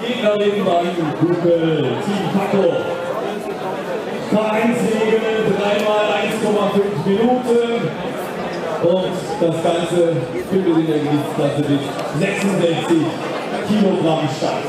Gegnerleben Ban Gukel, Team Pacco. Vereinssiege, 3 mal 1,5 Minuten. Und das Ganze findet in der Gewichtsklasse mit 66 Kilogramm statt.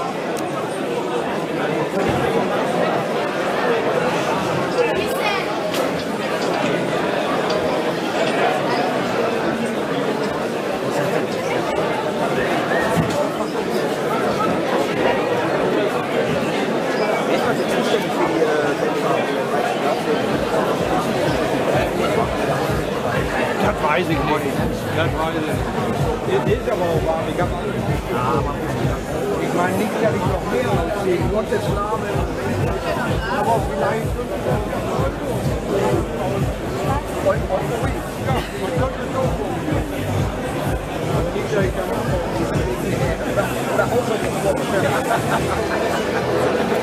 Das ist aber auch warm, ich habe alles nicht. Ich meine nicht, dass ich noch mehr ausziehe, Gottes Name, aber vielleicht... Oder auch so gesprochen.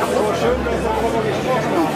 Aber schön, dass wir darüber gesprochen haben.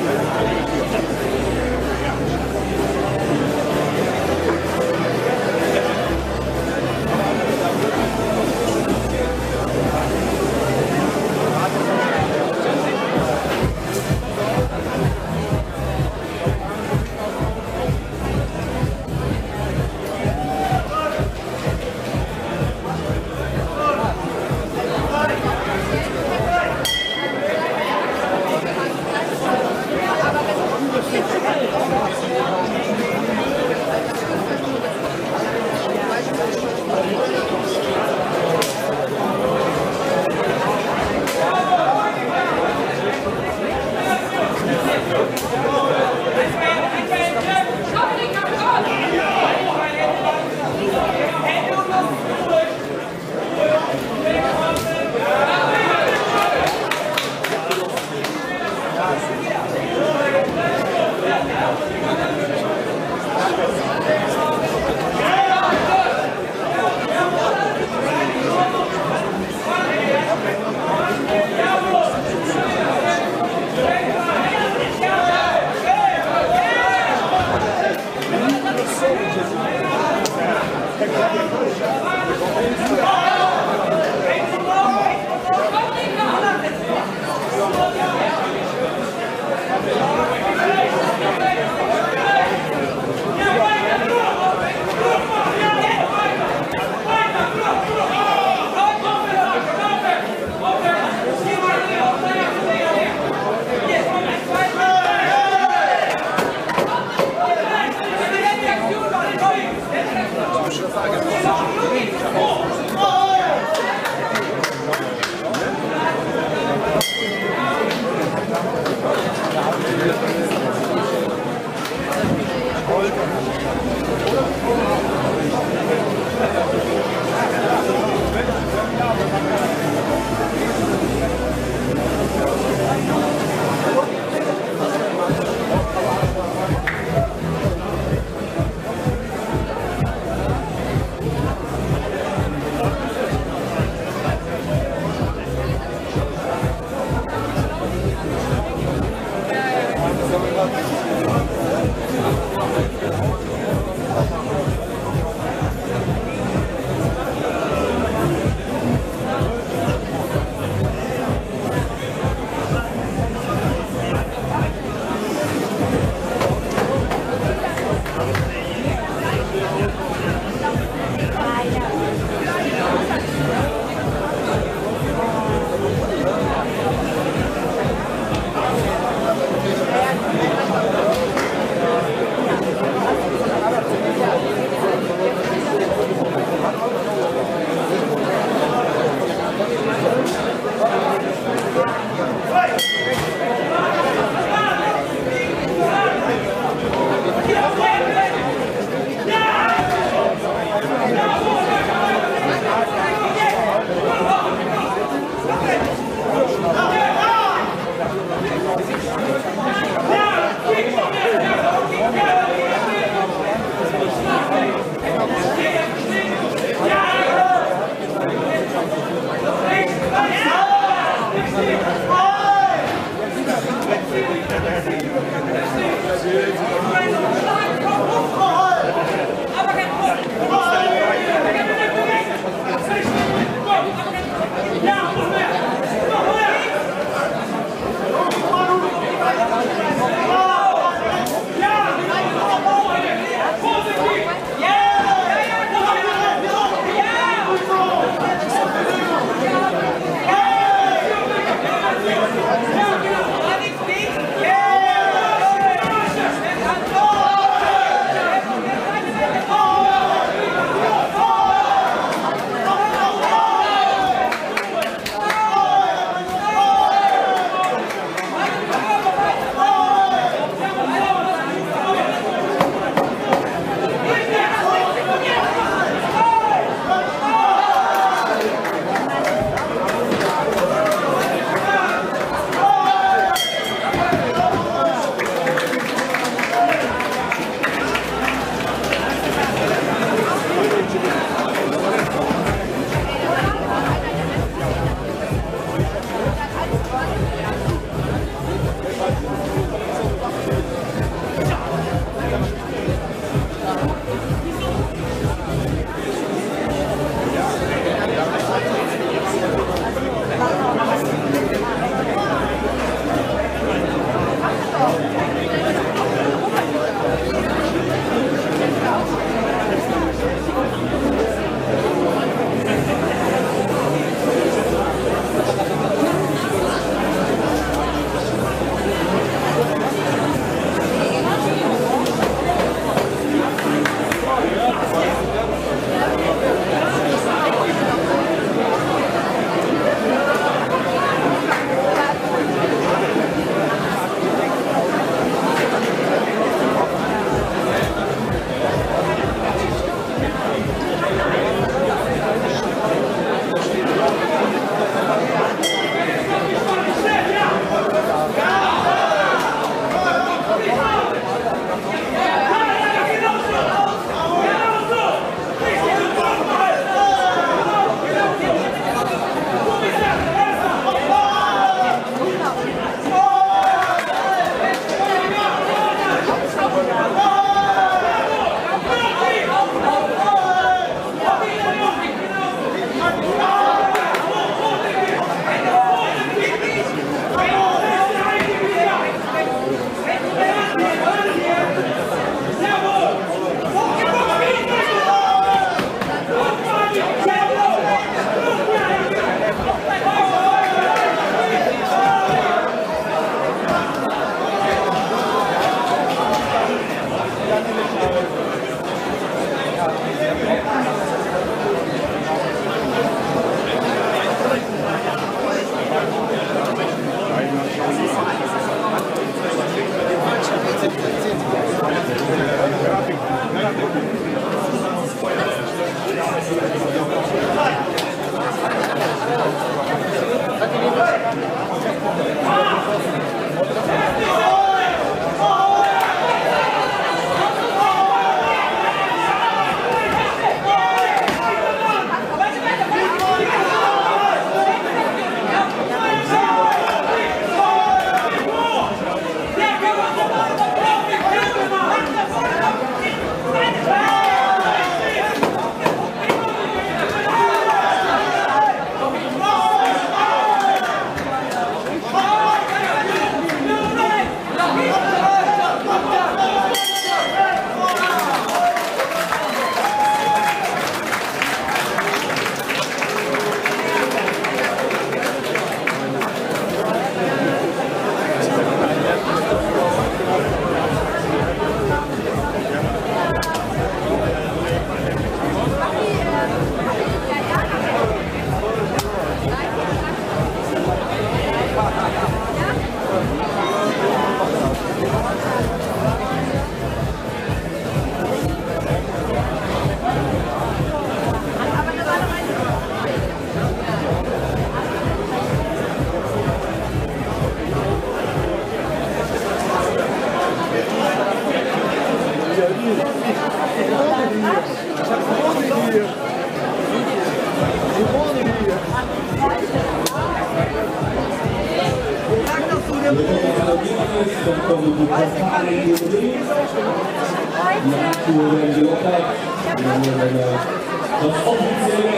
Das offizielle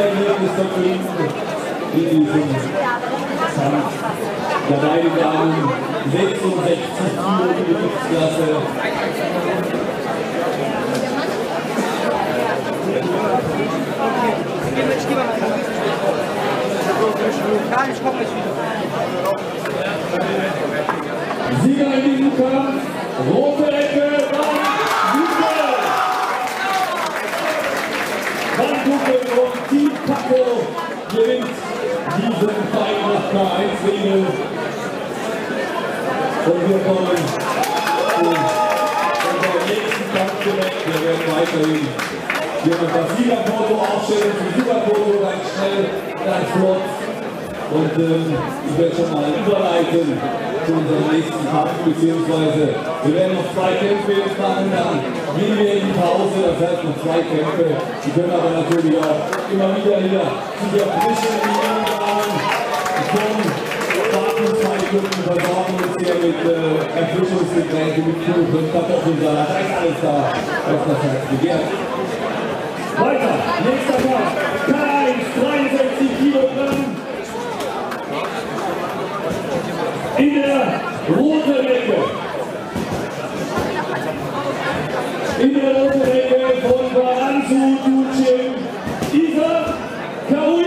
Ergebnis der Verdienste in diesem Kampf der beiden Damen 66 Kilo Gewichtsklasse. Sieger in diesem Kampf, rote Ecke, Ban Gukel und Team Pacco gewinnt diesen Fight nach K1-Regel. Und wir kommen unserem nächsten Kampf direkt. Wir werden weiterhin das Siegerfoto aufstellen, zum Siegerfoto ganz schnell, ganz kurz. Und ich werde schon mal überleiten zu unserem nächsten Kampf, beziehungsweise wir werden noch zwei Kämpfe jetzt machen, dann gehen wir in die Pause, das heißt noch zwei Kämpfe. Die können aber natürlich auch immer wieder hier zu der frischen Linie bauen. Die können Fahrtenzeitungen versorgen uns hier mit Erfrischungsgetränke, mit Kuchen, Kartoffelsalat, da ist alles da, was das heißt begehrt. Weiter, nächster Tag, K1, 63 Kilogramm. In der roten Ecke. In der roten Ecke von Baranzu Ducin, Isa Kaui.